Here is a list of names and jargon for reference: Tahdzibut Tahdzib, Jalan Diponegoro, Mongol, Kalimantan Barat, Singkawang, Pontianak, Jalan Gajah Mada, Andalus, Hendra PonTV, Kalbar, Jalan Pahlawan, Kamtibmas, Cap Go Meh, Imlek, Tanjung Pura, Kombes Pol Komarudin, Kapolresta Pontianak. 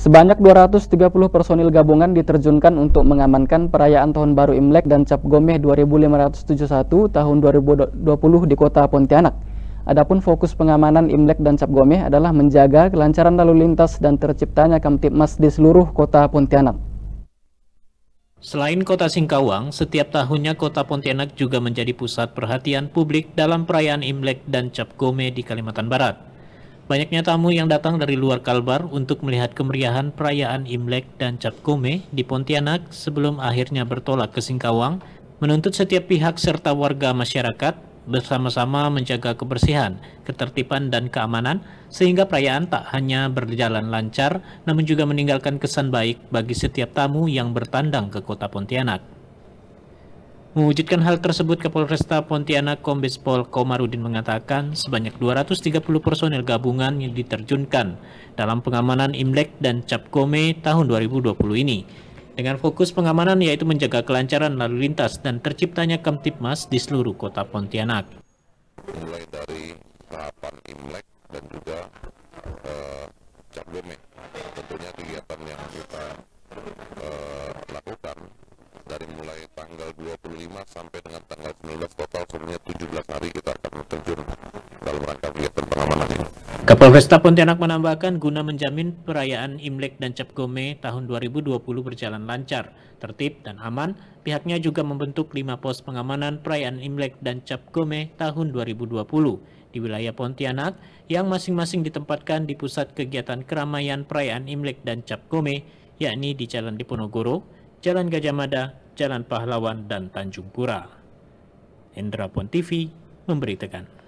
Sebanyak 230 personil gabungan diterjunkan untuk mengamankan perayaan Tahun Baru Imlek dan Cap Go Meh 2571 tahun 2020 di Kota Pontianak. Adapun fokus pengamanan Imlek dan Cap Go Meh adalah menjaga kelancaran lalu lintas dan terciptanya Kamtibmas di seluruh Kota Pontianak. Selain Kota Singkawang, setiap tahunnya Kota Pontianak juga menjadi pusat perhatian publik dalam perayaan Imlek dan Cap Go Meh di Kalimantan Barat. Banyaknya tamu yang datang dari luar Kalbar untuk melihat kemeriahan perayaan Imlek dan Cap Go Meh di Pontianak sebelum akhirnya bertolak ke Singkawang, menuntut setiap pihak serta warga masyarakat bersama-sama menjaga kebersihan, ketertiban, dan keamanan sehingga perayaan tak hanya berjalan lancar namun juga meninggalkan kesan baik bagi setiap tamu yang bertandang ke Kota Pontianak. Mewujudkan hal tersebut, Kapolresta Pontianak Kombes Pol Komarudin mengatakan sebanyak 230 personil gabungan yang diterjunkan dalam pengamanan Imlek dan Cap Go Meh tahun 2020 ini. Dengan fokus pengamanan yaitu menjaga kelancaran lalu lintas dan terciptanya Kamtibmas di seluruh Kota Pontianak. Mulai dari tahapan Imlek dan juga Cap Go Meh, tentunya kegiatan yang kita lakukan dari mulai tanggal 25 sampai dengan tanggal 19 total semuanya 17 hari kita akan terjun dalam rangka kegiatan pengamanan ini. Kapolresta Pontianak menambahkan guna menjamin perayaan Imlek dan Cap Go Meh tahun 2020 berjalan lancar, tertib dan aman, pihaknya juga membentuk 5 pos pengamanan perayaan Imlek dan Cap Go Meh tahun 2020 di wilayah Pontianak yang masing-masing ditempatkan di pusat kegiatan keramaian perayaan Imlek dan Cap Go Meh, yakni di Jalan Diponegoro, Jalan Gajah Mada, Jalan Pahlawan, dan Tanjung Pura. Hendra PonTV memberitakan.